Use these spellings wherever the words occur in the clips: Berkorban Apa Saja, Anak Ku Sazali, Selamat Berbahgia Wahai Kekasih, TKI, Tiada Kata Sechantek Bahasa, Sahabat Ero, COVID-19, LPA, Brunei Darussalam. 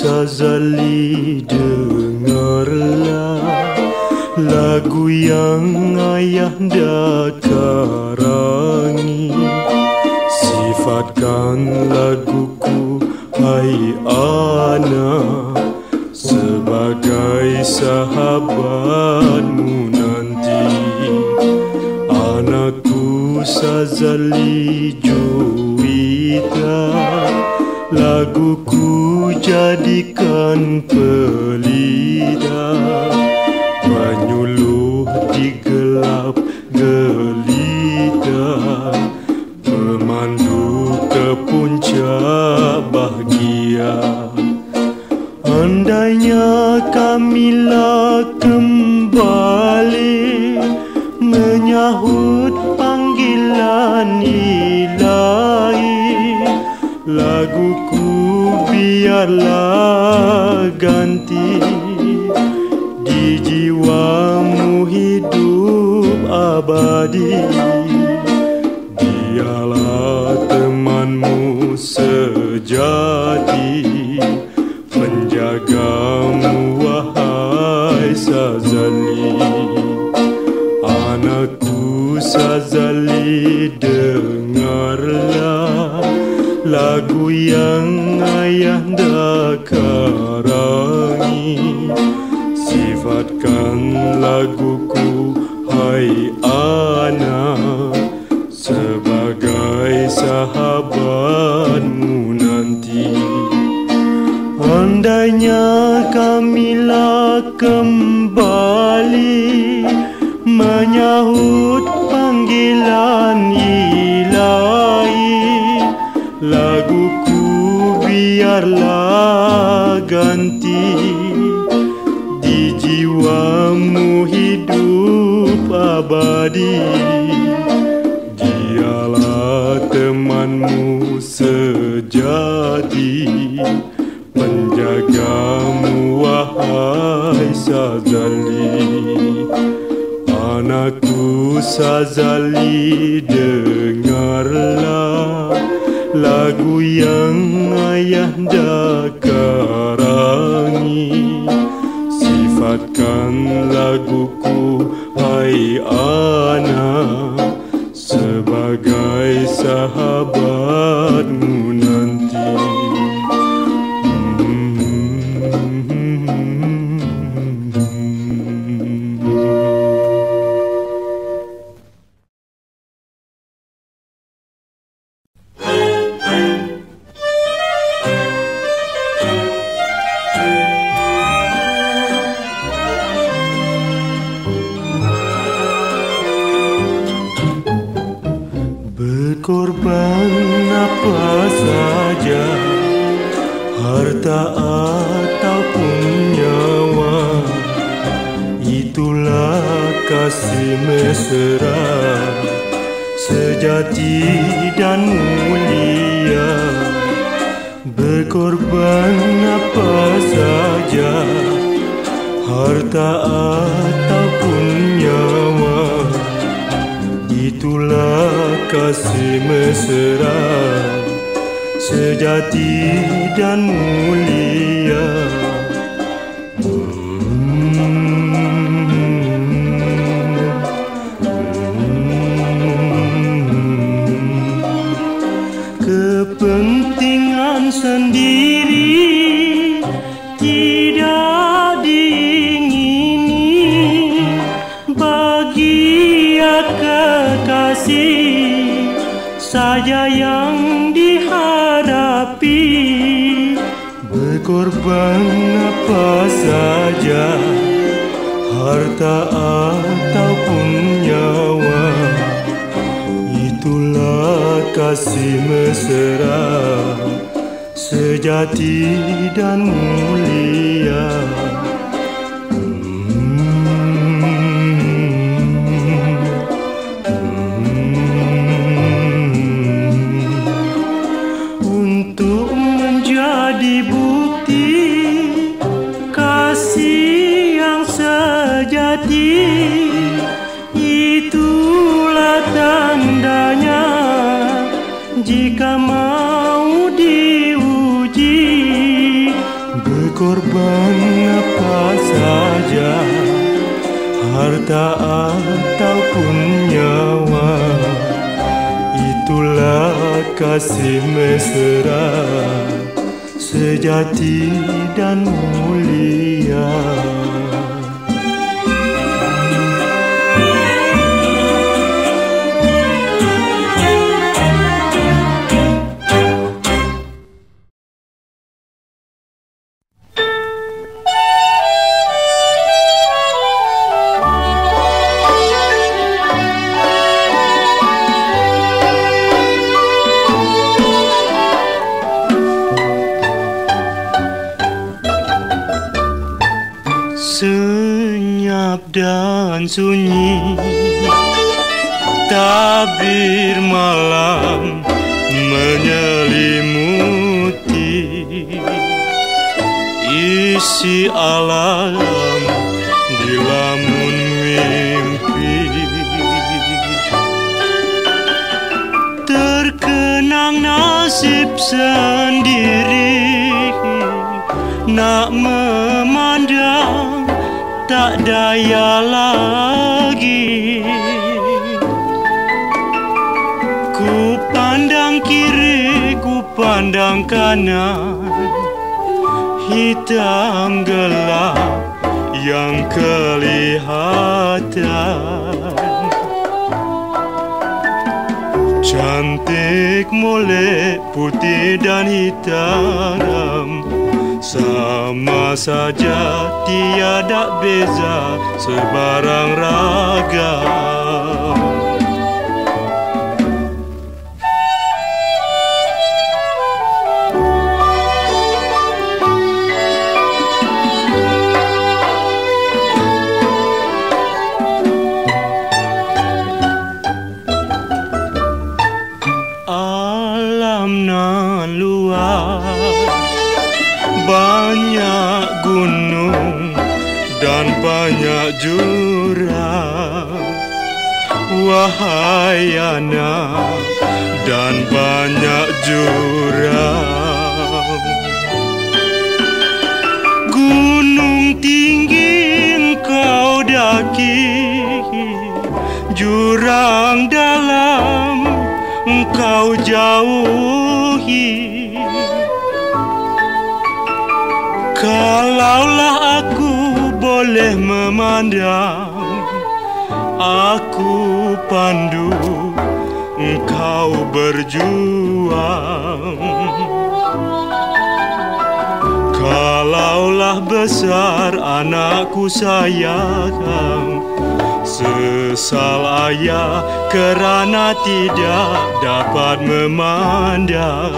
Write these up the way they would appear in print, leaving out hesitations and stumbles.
Sazali, dengarlah lagu yang ayahanda karangi. Sifatkan laguku, hai anak, sebagai sahabatmu nanti. Anakku Sazali juwita, laguku jadikan pelita, penyuluh di gelap gelita, pemandu ke puncak bahagia. Andainya kamilah kembali menyahut panggilan ilahi, laguku biarlah ganti di jiwamu hidup abadi. Dialah temanmu sejati, penjagamu wahai Sazali. Anakku Sazali, dengarlah lagu yang ayahanda karangi. Sifatkan laguku, hai anak, sebagai sahabatmu nanti. Andainya kamilah kembali menyahut panggilan ilahi, laguku biarlah ganti di jiwamu hidup abadi. Dialah temanmu sejati, penjagamu wahai Sazali. Anakku Sazali, dengarlah lagu yang ayahanda karangi. Sifatkan laguku, hai anak, sebagai sahabatmu nanti. Berkorban apa saja, harta ataupun nyawa, itulah kasih mesra sejati dan mulia. Berkorban apa saja, harta ataupun nyawa, itulah kasih mesra sejati dan mulia. Kepentingan sendiri tidak diingini bahagia kekasih saja yang dihadapi. Berkorban apa saja, harta ataupun nyawa, itulah kasih mesra sejati dan mulia. Itulah tandanya jika mau diuji. Berkorban apa saja, harta ataupun nyawa, itulah kasih mesra sejati dan mulia. Dan sunyi tabir malam menyelimuti isi alam di lamun mimpi, terkenang nasib sendiri nak memandang tak daya lagi. Ku pandang kiri, ku pandang kanan, hitam gelap yang kelihatan. Cantik molek putih dan hitam, sama saja tiada beza, sebarang ragam. Alam nan luas, banyak gunung dan banyak jurang, wahai anak, dan banyak jurang. Gunung tinggi engkau daki, jurang dalam engkau jauhi. Kalaulah aku boleh memandang, aku pandu engkau berjuang. Kalaulah besar anakku sayang, sesal ayah kerana tidak dapat memandang.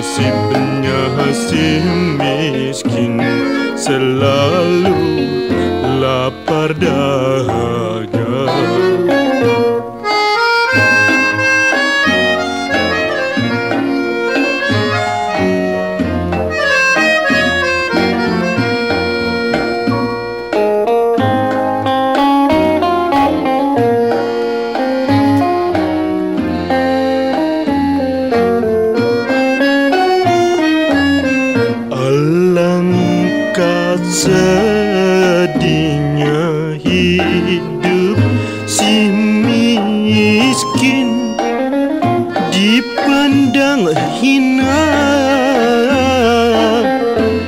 Nasibnya si miskin selalu lapar dahaga. sedihnya hidup si miskin, dipandang hina,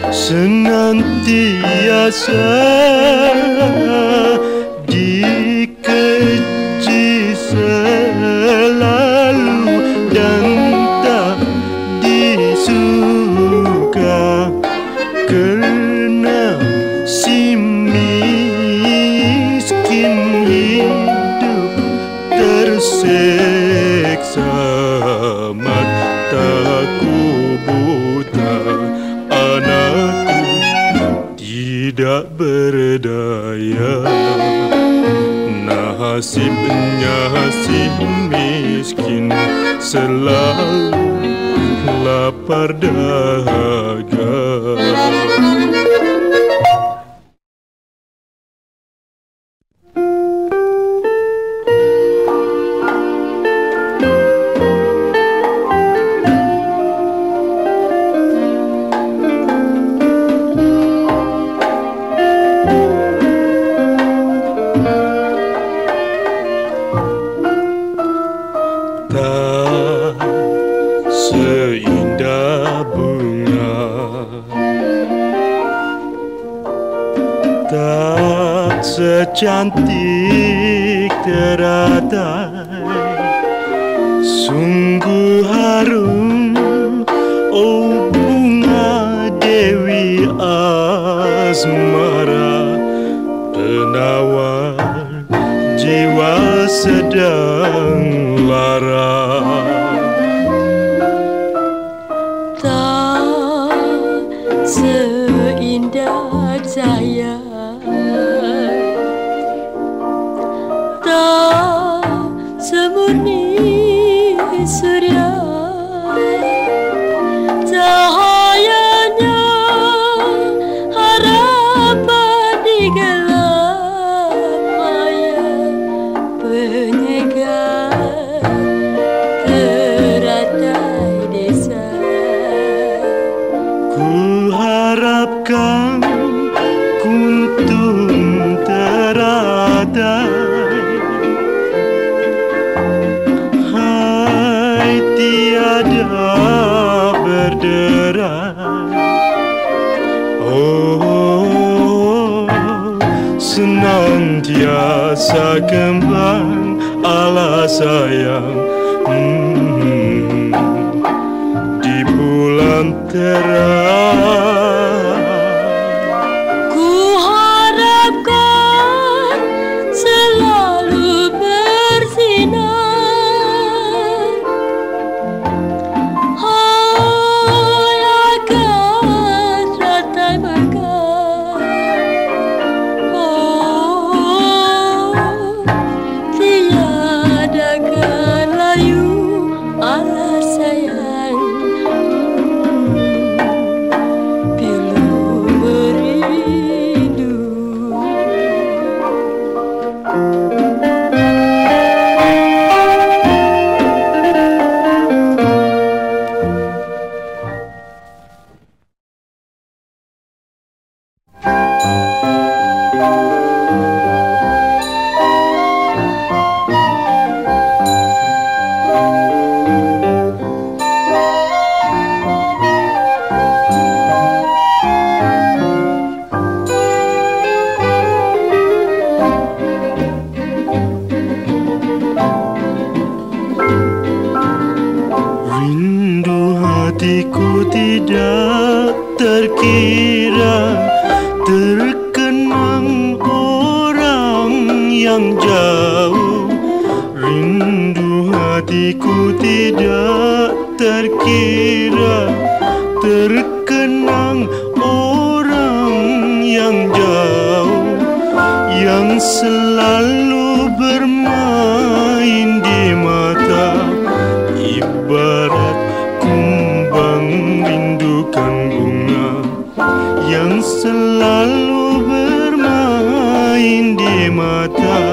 senantiasa dikeji selalu dan tak disuka. Karena si miskin hidup tersiksa, mataku buta, anakku tidak berdaya. Nasibnya si miskin selalu lapar dahaga. Tak secantik teratai, sungguh harum, oh bunga Dewi Asmara, penawar jiwa sedang lara. Tak seindah saya, semurni surya cahayanya, harapan di gelap maya penyegar teratai desa. Ku harapkan kuntum teratai, senantiasa kembang ala sayang di bulan terang. Ku harapkan selalu bersinar, akan ratai bakar. Hatiku tidak terkira, terkenang orang yang jauh. Rindu hatiku tidak terkira, terkenang orang yang jauh, yang selalu bermain di mata ibarat rindukan bunga, yang selalu bermain di mata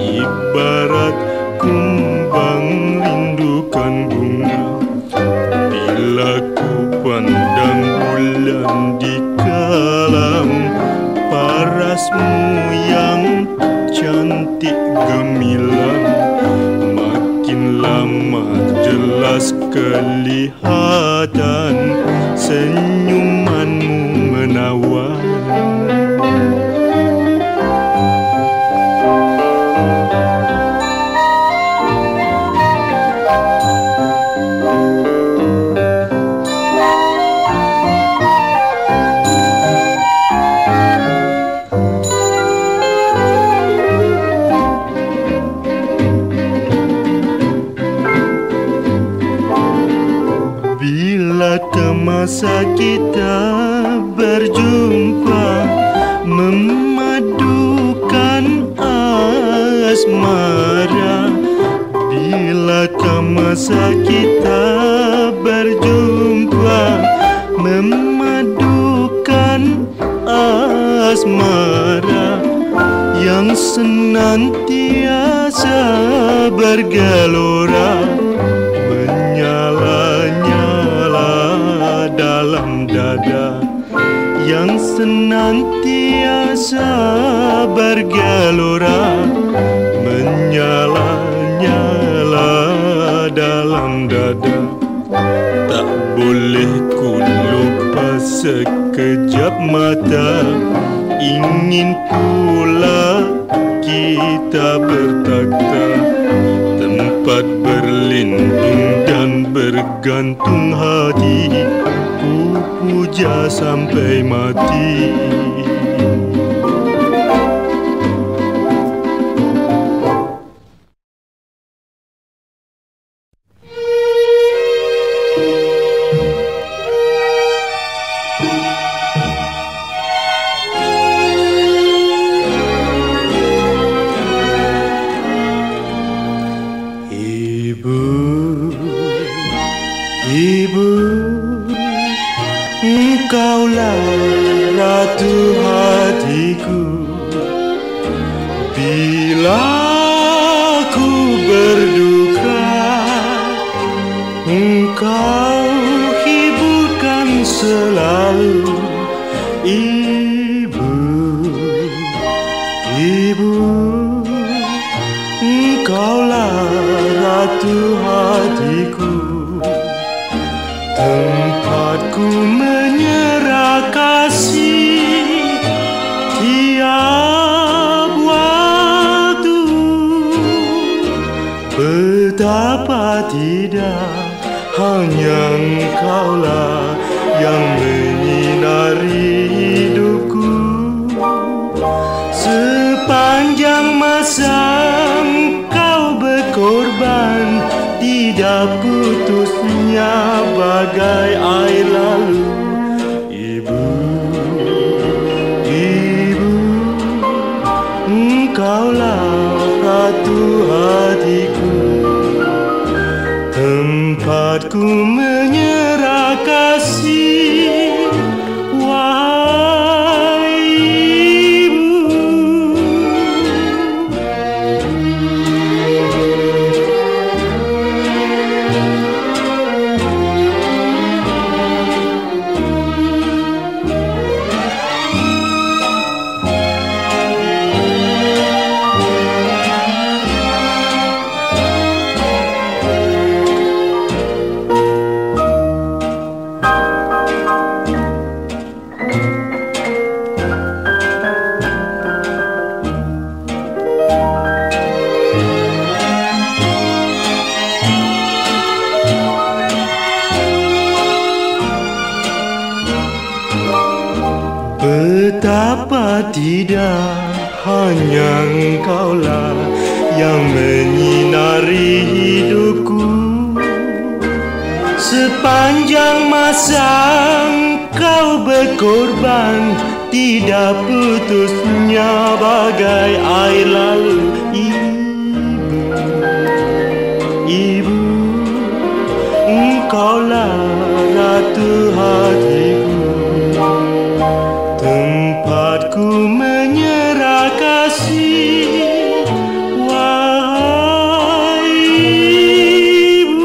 ibarat kumbang rindukan bunga. Bila ku pandang bulan di kalam Tuasmu yang cantik gemilang, makin lama jelas kelihatan. Senyumanmu menawan, masa kita berjumpa memadukan asmara. Bilakah masa kita berjumpa memadukan asmara yang senantiasa bergelora, dada yang senantiasa bergelora, menyala-nyala dalam dada. Tak boleh ku lupa sekejap mata, ingin pula kita bertakhta, tempat berlindung dan bergantung hati. Ku puja sampai mati. Tidak hanya engkaulah yang menyinari hidupku, sepanjang masa engkau berkorban tidak putusnya bagai air lalu. Ibu, engkaulah ratu hatiku, ku menyerah kasih. Wahai Ibu.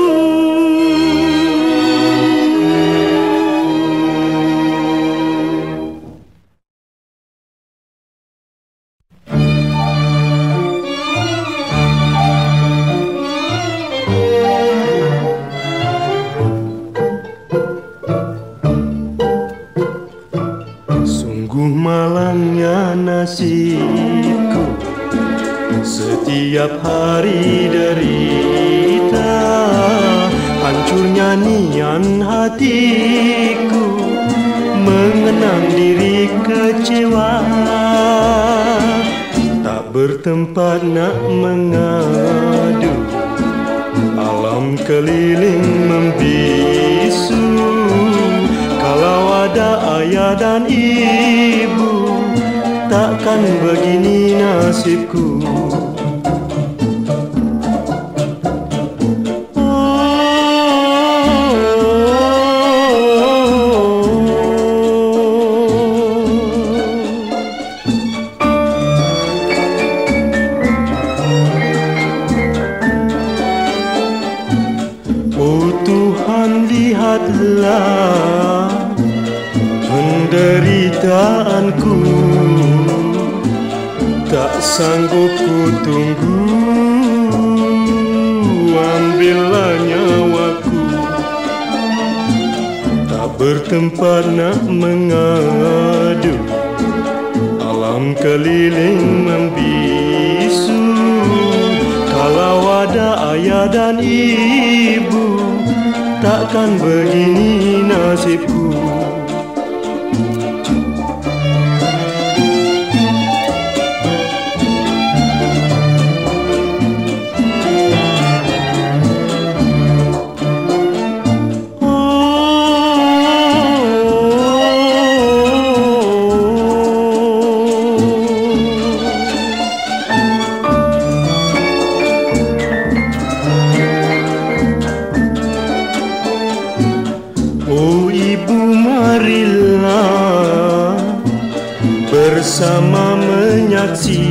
dengan nasibku, setiap hari derita, hancurnya nian hatiku, mengenang diri kecewa, tak bertempat nak mengadu, alam keliling membisu. Kalau ada ayah dan ibu, takkan begini nasibku. Oh Tuhan, lihatlah penderitaanku, tak sanggup ku tunggu, ambillah nyawaku, tak bertempat nak mengadu, alam keliling membisu. Kalau ada ayah dan ibu, takkan begini nasibku. Marilah bersama menyaksi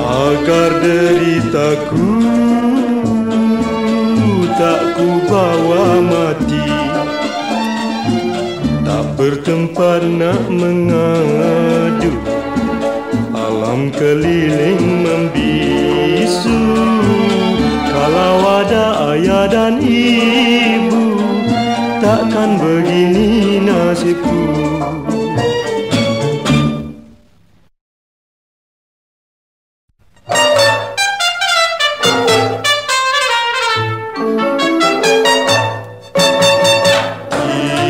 agar deritaku tak ku bawa mati, tak bertempat nak mengadu, alam keliling membisu. Kalau ada ayah dan ibu, takkan begini nasibku.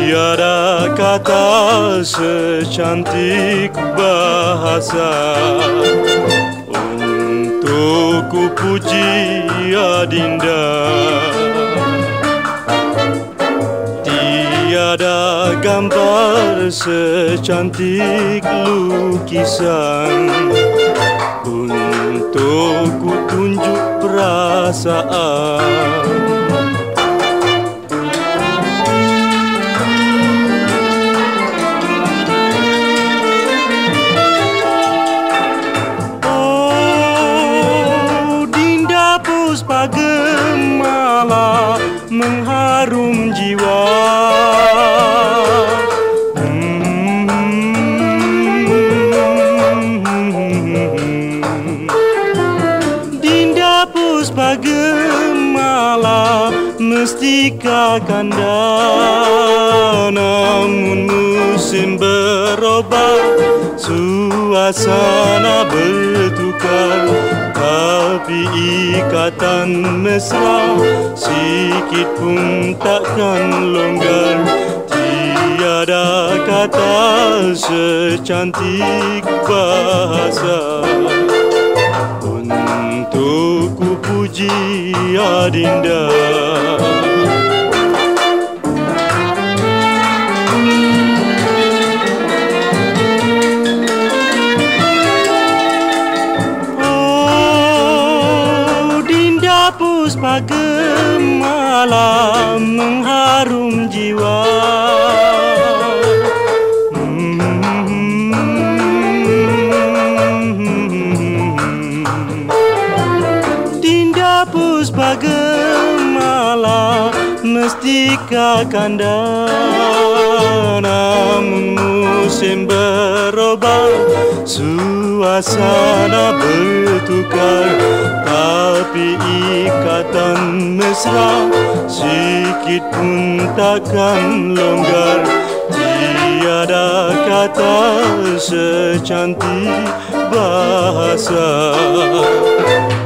Tiada kata secantik bahasa untuk ku puji adinda. Tiada gambar secantik lukisan untuk ku tunjuk perasaan. Oh, Dinda Puspa Gemala mengharum jiwa. Mestika ganda, namun musim berubah, suasana bertukar, tapi ikatan mesra sikit pun takkan longgar. Tiada kata secantik bahasa untuk ku puji adinda. Puspa Gemala mengharum jiwa. Dinda Puspa Gemala mestika kanda, namun musim berubah, suasana bertukar, tapi ikatan mesra sikit pun takkan longgar. Dia Tiada kata secantik bahasa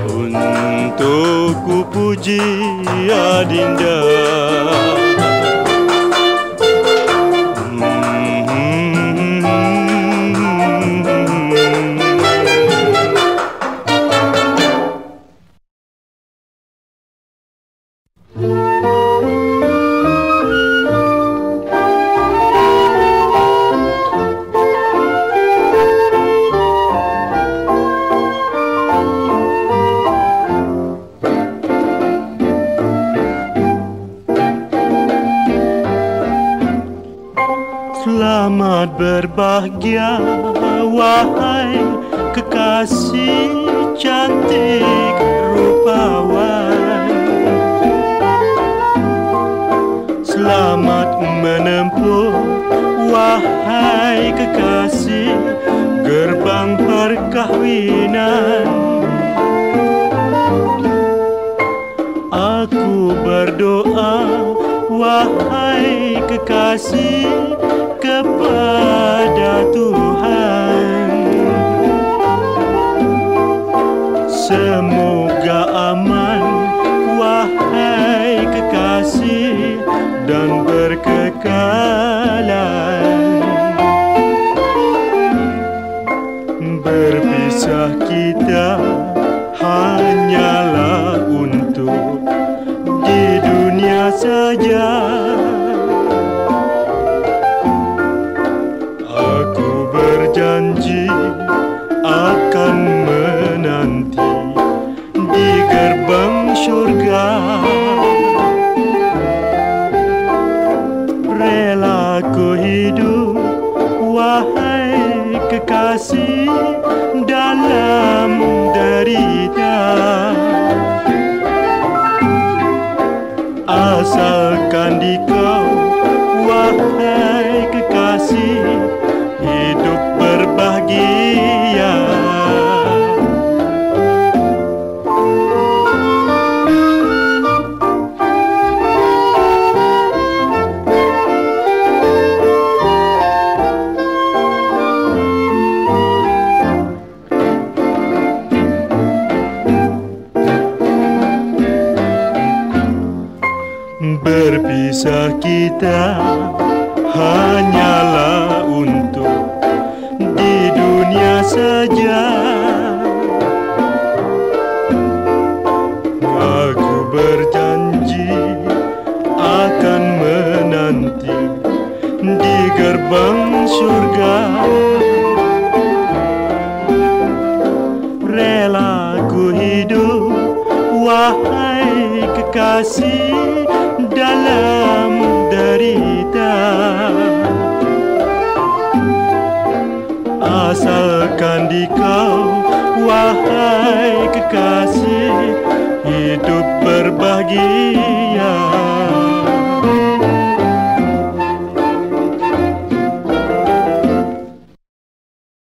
untuk ku puji adinda. Selamat berbahagia, wahai kekasih, cantik rupawan. Selamat menempuh, wahai kekasih, gerbang perkahwinan. Aku berdoa, wahai kekasih, kepada Tuhan, semoga aman wahai kekasih dan berkekalan. Berpisah kita hanyalah untuk di dunia saja. Janji akan menanti di gerbang surga. Rela ku hidup wahai kekasih dalam derita, asalkan di kau wahai kekasih hidup berbahagia. Berpisah kita hanyalah untuk dunia saja. Aku berjanji akan menanti di gerbang surga. Rela ku hidup wahai kekasih dalam derita, asalkan di kau wahai kekasih hidup berbahagia.